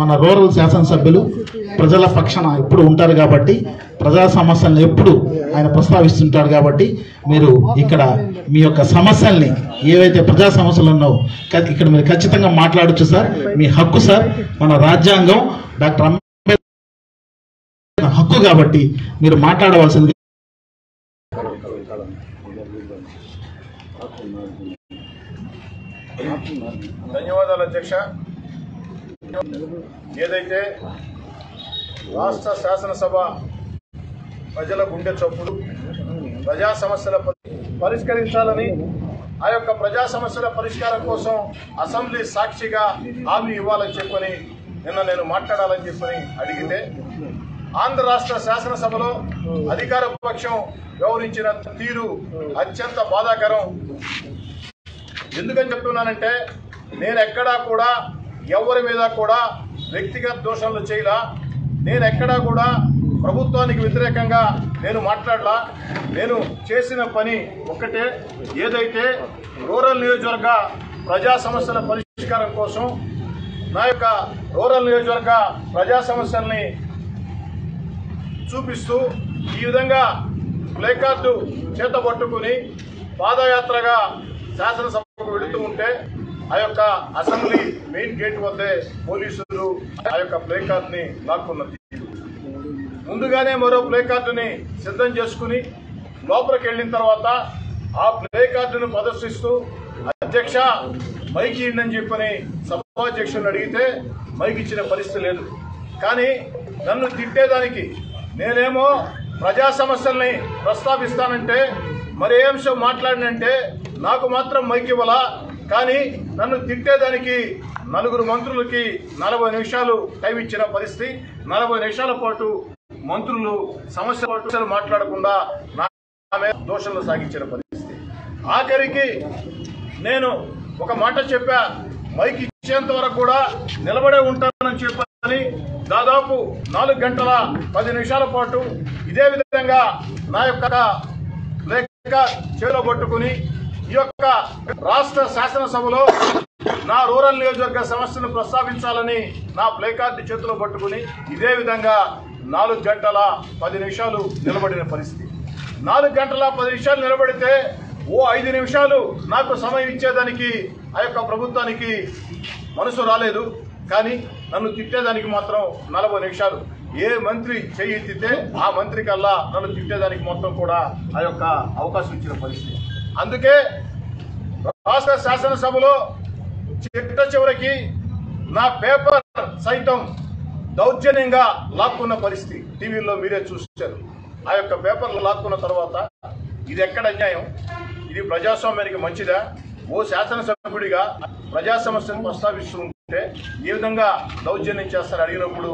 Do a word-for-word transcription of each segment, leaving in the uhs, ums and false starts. మన రూరల్ శాసనసభ్యులు ప్రజల పక్షాన ఎప్పుడు ఉంటారు కాబట్టి ప్రజా సమస్యలను ఎప్పుడు ఆయన ప్రస్తావిస్తుంటారు కాబట్టి మీరు ఇక్కడ మీ యొక్క సమస్యల్ని ఏవైతే ప్రజా సమస్యలు ఉన్నాయో ఇక్కడ మీరు ఖచ్చితంగా మాట్లాడొచ్చు సార్, మీ హక్కు సార్. మన రాజ్యాంగం డాక్టర్ అంబేద్కర్ హక్కు కాబట్టి మీరు మాట్లాడవలసింది. ధన్యవాదాలు అధ్యక్ష. ఏదైతే రాష్ట్ర శాసనసభ ప్రజల గుండె చొప్పుడు ప్రజా సమస్యల పరిష్కరించాలని, ఆ యొక్క ప్రజా సమస్యల పరిష్కారం కోసం అసెంబ్లీ సాక్షిగా హామీ ఇవ్వాలని చెప్పని నిన్న నేను మాట్లాడాలని చెప్పని అడిగితే ఆంధ్ర రాష్ట్ర శాసనసభలో అధికార పక్షం వ్యవహరించిన తీరు అత్యంత బాధాకరం. ఎందుకని చెప్తున్నానంటే నేను ఎక్కడా కూడా ఎవరి మీద కూడా వ్యక్తిగత దోషాలు చేయలా, నేను ఎక్కడా కూడా ప్రభుత్వానికి వ్యతిరేకంగా నేను మాట్లాడలా. నేను చేసిన పని ఒక్కటే, ఏదైతే రూరల్ నియోజకవర్గ ప్రజా సమస్యల పరిష్కారం కోసం నా యొక్క రూరల్ నియోజకవర్గ ప్రజా సమస్యల్ని చూపిస్తూ ఈ విధంగా ప్లేకార్డు చేతబట్టుకుని పాదయాత్రగా శాసనసభకు వెళుతూ ఉంటే ఆ యొక్క అసెంబ్లీ మెయిన్ గేట్ వద్దే పోలీసులు ఆ యొక్క ప్లే కార్డుని లాక్కున్నది. ముందుగానే మరో ప్లే కార్డుని సిద్ధం చేసుకుని లోపలికి వెళ్ళిన తర్వాత ఆ ప్లే కార్డును ప్రదర్శిస్తూ అధ్యక్ష మైక్ ఇవ్వండి చెప్పని సభాధ్యక్షుని అడిగితే మైక్ ఇచ్చిన పరిస్థితి లేదు. కానీ నన్ను తిట్టేదానికి నేనేమో ప్రజా సమస్యల్ని ప్రస్తావిస్తానంటే మరే అంశం మాట్లాడినంటే నాకు మాత్రం మైక్ ఇవ్వాలా, కానీ నన్ను తిట్టేదానికి నలుగురు మంత్రులకి నలభై నిమిషాలు టైం ఇచ్చిన పరిస్థితి. నలభై నిమిషాల పాటు మంత్రులు సమస్యలు మాట్లాడకుండా దోషంలో సాగించిన పరిస్థితి. ఆఖరికి నేను ఒక మాట చెప్పా, మైక్ ఇచ్చేంత వరకు కూడా నిలబడే ఉంటానని చెప్పని దాదాపు నాలుగు గంటల పది నిమిషాల పాటు ఇదే విధంగా నా యొక్క లేఖ చేలో పట్టుకుని ఈ యొక్క రాష్ట్ర శాసనసభలో నా రూరల్ నియోజకవర్గ సమస్యను ప్రస్తావించాలని నా ప్లే కార్డు చేతిలో పట్టుకుని ఇదే విధంగా నాలుగు గంటల పది నిమిషాలు నిలబడిన పరిస్థితి. నాలుగు గంటల పది నిమిషాలు నిలబడితే ఓ ఐదు నిమిషాలు నాకు సమయం ఇచ్చేదానికి ఆ యొక్క ప్రభుత్వానికి మనసు రాలేదు, కానీ నన్ను తిట్టేదానికి మాత్రం నలభై నిమిషాలు. ఏ మంత్రి చేయి ఎత్తితే ఆ మంత్రి కల్లా నన్ను తిట్టేదానికి మొత్తం కూడా ఆ యొక్క అవకాశం ఇచ్చిన పరిస్థితి. అందుకే రాష్ట్ర శాసనసభలో చిట్ట చివరికి నా పేపర్ సైతం దౌర్జన్యంగా లాక్కున్న పరిస్థితి టీవీలో మీరే చూశారు. ఆ యొక్క పేపర్లు లాక్కున్న తర్వాత ఇది ఎక్కడ అన్యాయం? ఇది ప్రజాస్వామ్యానికి మంచిదా? ఓ శాసనసభ్యుడిగా ప్రజా సమస్యను ప్రస్తావిస్తూ ఉంటే ఏ విధంగా దౌర్జన్యం చేస్తారని అడిగినప్పుడు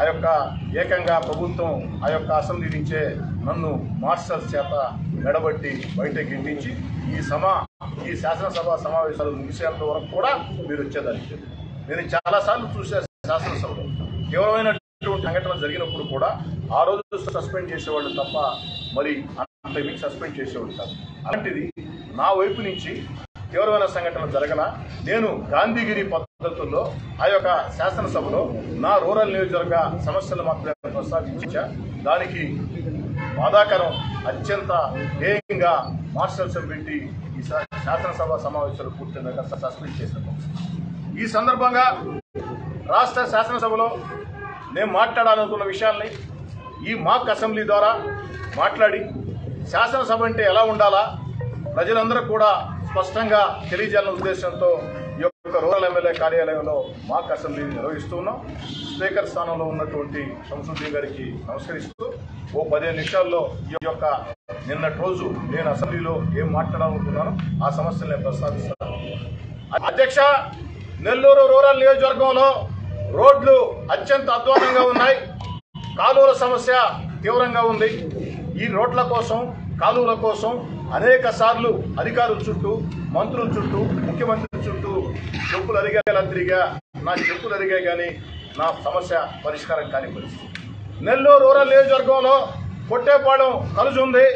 ఆ యొక్క ఏకంగా ప్రభుత్వం ఆ యొక్క అసెంబ్లీ నుంచే నన్ను మార్షల్ చేత మెడబట్టి బయటకు గిండించి ఈ సమా ఈ శాసనసభ సమావేశాలు ముగిసేంత వరకు కూడా మీరు వచ్చేదానికి నేను చాలాసార్లు చూసే శాసనసభలో తీవ్రమైనటువంటి సంఘటనలు జరిగినప్పుడు కూడా ఆ రోజు సస్పెండ్ చేసేవాళ్ళు తప్ప మరి అంత మీకు సస్పెండ్ చేసేవాళ్ళు కాదు. అలాంటిది నా వైపు నుంచి తీవ్రమైన సంఘటనలు జరగన నేను గాంధీగిరి పద్ధతుల్లో ఆ యొక్క శాసనసభలో నా రూరల్ నియోజకవర్గ సమస్యలు మాత్రమే ప్రస్తావించా. దానికి బాధాకరం అత్యంత ధ్యేయంగా మార్షల్స్ పెట్టి ఈ శాసనసభ సమావేశాలు పూర్తయినాక సస్పెండ్ చేశాను. ఈ సందర్భంగా రాష్ట్ర శాసనసభలో నేను మాట్లాడాలనుకున్న విషయాల్ని ఈ మాక్ అసెంబ్లీ ద్వారా మాట్లాడి శాసనసభ అంటే ఎలా ఉండాలా ప్రజలందరూ కూడా స్పష్టంగా తెలియజేయాలనే ఉద్దేశంతో ఈ యొక్క రూరల్ ఎమ్మెల్యే కార్యాలయంలో మాక్ అసెంబ్లీని నిర్వహిస్తున్నాం. స్పీకర్ స్థానంలో ఉన్నటువంటి శంసుద్దీన్ గారికి నమస్కరిస్తూ ఓ పదిహేను నిమిషాల్లో ఈ యొక్క నిన్నటి రోజు నేను అసెంబ్లీలో ఏం మాట్లాడాలనుకున్నాను ఆ సమస్యలు నేను ప్రస్తావిస్తాను. అధ్యక్ష, నెల్లూరు రూరల్ నియోజకవర్గంలో రోడ్లు అత్యంత అధ్వానంగా ఉన్నాయి. కాలువల సమస్య తీవ్రంగా ఉంది. ఈ రోడ్ల కోసం కాలువల కోసం అనేక సార్లు అధికారుల చుట్టూ మంత్రుల చుట్టూ ముఖ్యమంత్రుల చుట్టూ చెప్పులు అరిగేలా తిరిగా నా చెప్పులు అరిగాయి కానీ నా సమస్య పరిష్కారం కాని పరిస్థితి. నెల్లూరు రూరల్ నియోజకవర్గంలో పొట్టేపాలెం కలుజు ఉంది.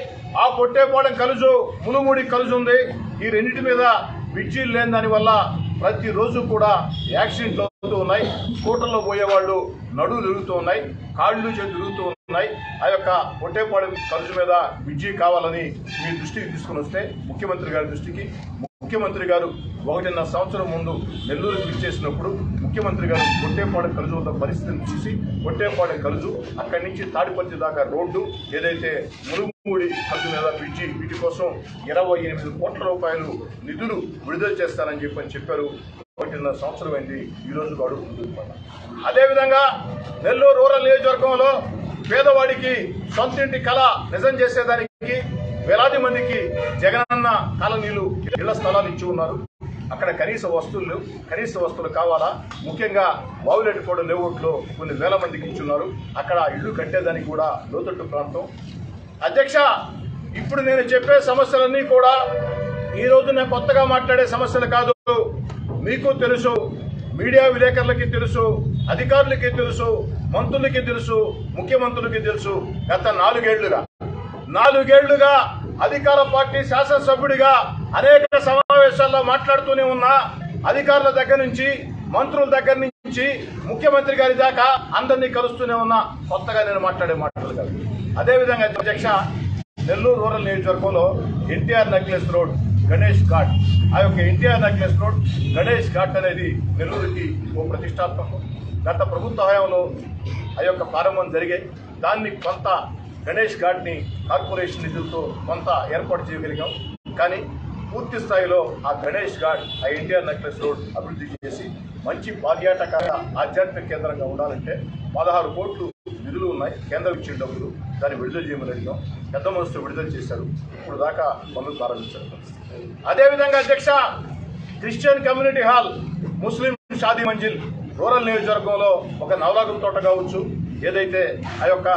ఆ పొట్టేపాలెం కలుజు మునుమూడి కలుజు ఉంది. ఈ రెండింటి మీద బ్రిడ్జీలు లేని దానివల్ల ప్రతి రోజు కూడా యాక్సిడెంట్లు అవుతూ ఉన్నాయి, స్కూటర్లో పోయేవాళ్ళు నడులు తిరుగుతూ ఉన్నాయి, కాళ్ళు తిరుగుతూ ఉన్నాయి. ఆ యొక్క ఒట్టేపాడు ఖర్చు మీద విజీ కావాలని మీ దృష్టికి తీసుకుని వస్తే ముఖ్యమంత్రి గారి దృష్టికి, ముఖ్యమంత్రి గారు ఒకటిన్నర సంవత్సరం ముందు నెల్లూరు విచ్చేసినప్పుడు ముఖ్యమంత్రి గారు ఒట్టేపాడు కలుజు ఉన్న పరిస్థితిని చూసి ఒట్టేపాడు కలుజు అక్కడి నుంచి తాడిపర్తి దాకా రోడ్డు ఏదైతే మురుగు మూడి ఖర్చు మీద బ్రిడ్జి వీటి కోసం ఇరవై ఎనిమిది కోట్ల రూపాయలు నిధులు విడుదల చేస్తారని చెప్పని చెప్పారు. ఒకటిన్నర సంవత్సరం అయింది, ఈరోజు అడుగుతుంది. అదేవిధంగా నెల్లూరు రూరల్ నియోజకవర్గంలో పేదవాడికి సొంత ఇంటి కళ నిజం చేసేదానికి వేలాది మందికి జగనన్న కాలనీలు ఇళ్ల స్థలాలు ఇచ్చి ఉన్నారు. అక్కడ కనీస వస్తువులు కనీస వస్తువులు కావాలా, ముఖ్యంగా బావులెట్టుకోడు లేఅవుట్లో కొన్ని వేల మందికి ఇచ్చున్నారు. అక్కడ ఇళ్ళు కట్టేదానికి కూడా లోతట్టు ప్రాంతం. అధ్యక్ష, ఇప్పుడు నేను చెప్పే సమస్యలన్నీ కూడా ఈరోజు నేను కొత్తగా మాట్లాడే సమస్యలు కాదు. మీకు తెలుసు, మీడియా విలేకరులకి తెలుసు, అధికారులకి తెలుసు, మంత్రులకి తెలుసు, ముఖ్యమంత్రులకి తెలుసు. గత నాలుగేళ్లుగా నాలుగేళ్లుగా అధికార పార్టీ శాసనసభ్యుడిగా అనేక సమావేశాల్లో మాట్లాడుతూనే ఉన్నా. అధికారుల దగ్గర నుంచి మంత్రుల దగ్గర నుంచి ముఖ్యమంత్రి గారి దాకా అందరినీ కలుస్తూనే ఉన్నా. కొత్తగా నేను మాట్లాడే మాటలు కాదు. అదేవిధంగా అధ్యక్ష, నెల్లూరు రూరల్ నియోజకవర్గంలో ఎన్టీఆర్ నెక్లెస్ రోడ్, గణేష్ ఘాట్, ఆ యొక్క ఎన్టీఆర్ నెక్లెస్ రోడ్, గణేష్ ఘాట్ అనేది నెల్లూరుకి ఓ ప్రతిష్టాత్మకం. గత ప్రభుత్వ హయాంలో ఆ యొక్క ప్రారంభం జరిగే దాన్ని కొంత గణేష్ ఘాట్ని కార్పొరేషన్ నిధులతో కొంత ఏర్పాటు చేయగలిగాం. కానీ పూర్తి స్థాయిలో ఆ గణేష్ ఘాట్, ఆ ఎన్టీఆర్ నెక్లెస్ రోడ్ అభివృద్ధి చేసి మంచి పర్యాటక ఆధ్యాత్మిక కేంద్రంగా ఉండాలంటే పదహారు కోట్లు నిధులు ఉన్నాయి. కేంద్రం ఇచ్చిన డబ్బులు దాన్ని విడుదల చేయమని అడిగాం. పెద్ద మనసుతో విడుదల చేశారు. ఇప్పుడు దాకా పనులు ప్రారంభించారు. అదేవిధంగా అధ్యక్ష, క్రిస్టియన్ కమ్యూనిటీ హాల్, ముస్లిం షాదీ మంజిల్, రూరల్ నియోజకవర్గంలో ఒక నవలాగం తోట కావచ్చు, ఏదైతే ఆ యొక్క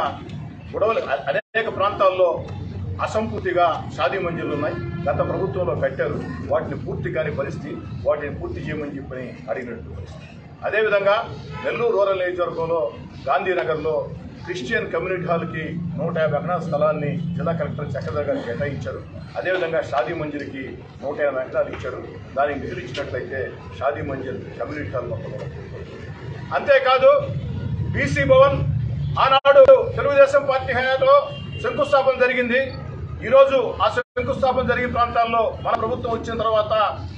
గొడవలు అనేక ప్రాంతాల్లో అసంపూర్తిగా షాదీ మంజిలు ఉన్నాయి. గత ప్రభుత్వంలో కట్టారు, వాటిని పూర్తి కాని పరిస్థితి, వాటిని పూర్తి చేయమని చెప్పని అడిగినట్టు పరిస్థితి. అదేవిధంగా నెల్లూరు రూరల్ నియోజకవర్గంలో గాంధీనగర్లో క్రిస్టియన్ కమ్యూనిటీ హాల్కి నూట యాభై ఎకరాల స్థలాన్ని జిల్లా కలెక్టర్ చక్రధర్ గారు కేటాయించారు. అదేవిధంగా షాదీ మంజిల్కి నూట యాభై ఎకరాలు ఇచ్చారు. దానికి నిధులు ఇచ్చినట్లయితే షాదీ మంజిల్ కమ్యూనిటీ హాల్ మొత్తం. అంతేకాదు బీసీ భవన్, ఆనాడు తెలుగుదేశం పార్టీ హయాంలో శంకుస్థాపన జరిగింది. ఈరోజు ఆ శంకుస్థాపన జరిగిన ప్రాంతాల్లో మన ప్రభుత్వం వచ్చిన తర్వాత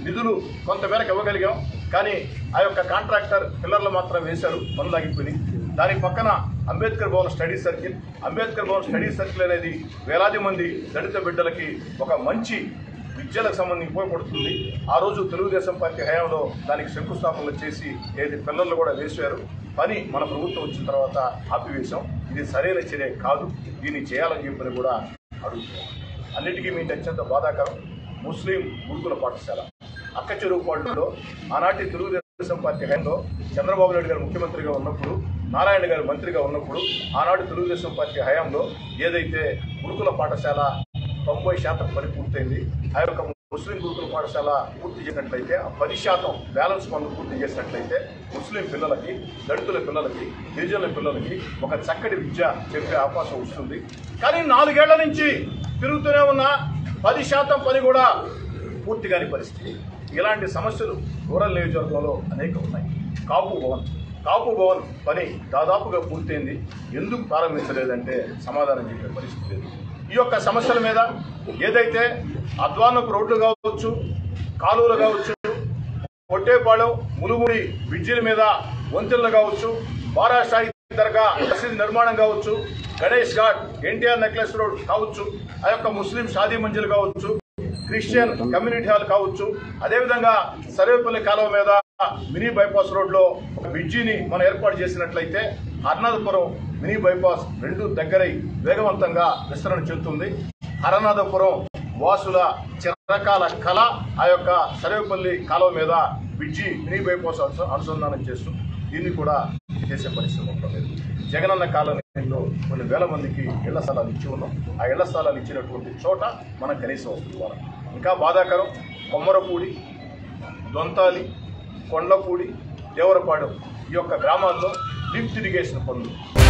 నిధులు కొంతమేరకు ఇవ్వగలిగాం. కానీ ఆ యొక్క కాంట్రాక్టర్ పిల్లర్లు మాత్రం వేశారు, పనులు ఆగిపోయి. దాని పక్కన Ambedkar Bhavan study circle, Ambedkar Bhavan study circle అనేది వేలాది మంది దళిత బిడ్డలకి ఒక మంచి విద్యలకు సంబంధించి ఉపయోగపడుతుంది. ఆ రోజు తెలుగుదేశం పార్టీ హయాంలో దానికి శంకుస్థాపనలు చేసి ఏది పిల్లలు కూడా వేశారు. పని మన ప్రభుత్వం వచ్చిన తర్వాత ఆపివేశాం. ఇది సరైన చర్య కాదు, దీన్ని చేయాలని చెప్పని కూడా అడుగుతున్నాం. అన్నిటికీ మీకు అత్యంత బాధాకరం ముస్లిం గురుకుల పాఠశాల అక్క చెరువు పాడులో. ఆనాటి తెలుగుదేశం పార్టీ హయాంలో చంద్రబాబు నాయుడు గారు ముఖ్యమంత్రిగా ఉన్నప్పుడు, నారాయణ గారు మంత్రిగా ఉన్నప్పుడు, ఆనాడు తెలుగుదేశం పార్టీ హయాంలో ఏదైతే గురుకుల పాఠశాల తొంభై శాతం పని పూర్తయింది. ఆ యొక్క ముస్లిం గురుకుల పాఠశాల పూర్తి చేసినట్లయితే, ఆ పది శాతం బ్యాలెన్స్ పనులు పూర్తి చేసినట్లయితే ముస్లిం పిల్లలకి, దళితుల పిల్లలకి, గిరిజనుల పిల్లలకి ఒక చక్కటి విద్య చెప్పే అవకాశం వస్తుంది. కానీ నాలుగేళ్ల నుంచి తిరుగుతూనే ఉన్న పది శాతం పని కూడా పూర్తి కాని పరిస్థితి. ఇలాంటి సమస్యలు రూరల్ నియోజకవర్గంలో అనేక ఉన్నాయి. కాపు భవన్, కాపు భవన్ పని దాదాపుగా పూర్తయింది. ఎందుకు ప్రారంభించలేదంటే సమాధానం చెప్పే పరిస్థితి లేదు. ఈ యొక్క సమస్యల మీద ఏదైతే అద్వానపు రోడ్లు కావచ్చు, కాలువలు కావచ్చు, కొట్టేపాళెం ములుగుడి బ్రిడ్జిల మీద వంతెనలు కావచ్చు, బారాషాయి దర్గా మసీదు నిర్మాణం కావచ్చు, గణేష్ ఘాట్, ఎన్టీఆర్ నెక్లెస్ రోడ్ కావచ్చు, ఆ యొక్క ముస్లిం షాదీ మంజిల్ కావచ్చు, క్రిస్టియన్ కమ్యూనిటీ హాల్ కావచ్చు, అదేవిధంగా సర్వేపల్లి కాలువ మీద మినీ బైపాస్ రోడ్లో ఒక బ్రిడ్జిని మనం ఏర్పాటు చేసినట్లయితే అరుణాధపురం మినీ బైపాస్ రెండు దగ్గరై వేగవంతంగా విస్తరణ చెందుతుంది. అరుణాధపురం వాసుల చిరకాల కళ ఆ యొక్క సర్వేపల్లి కాలువ మీద బ్రిడ్జి మినీ బైపాస్ అనుసంధానం చేస్తుంది. దీన్ని కూడా చేసే పరిస్థితి ఉంటుంది. జగనన్న కాలనీలో కొన్ని వేల మందికి ఇళ్ల స్థలాలు ఇచ్చి ఉన్నాం. ఆ ఇళ్ల స్థలాలు ఇచ్చినటువంటి చోట మనం కనీసం వస్తున్నారు. ఇంకా బాధాకరం కొమ్మరపూడి, దొంతాలి, కొండపూడి, దేవరపాడు ఈ యొక్క గ్రామాల్లో లిఫ్ట్ ఇరిగేషన్ పనులు